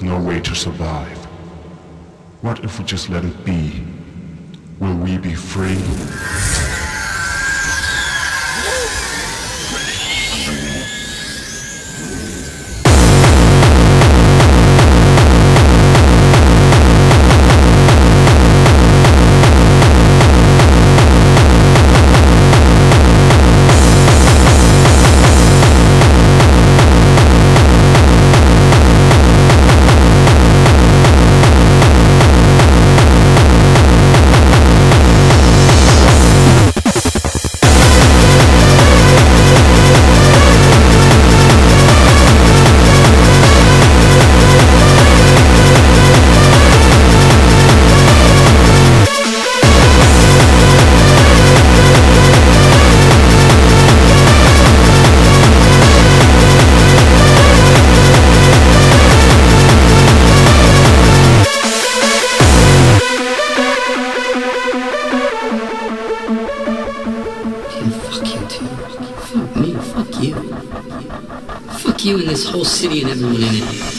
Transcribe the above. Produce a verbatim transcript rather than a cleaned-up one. there's no way to survive. What if we just let it be? Will we be free? Fuck you and this whole city and everyone in it.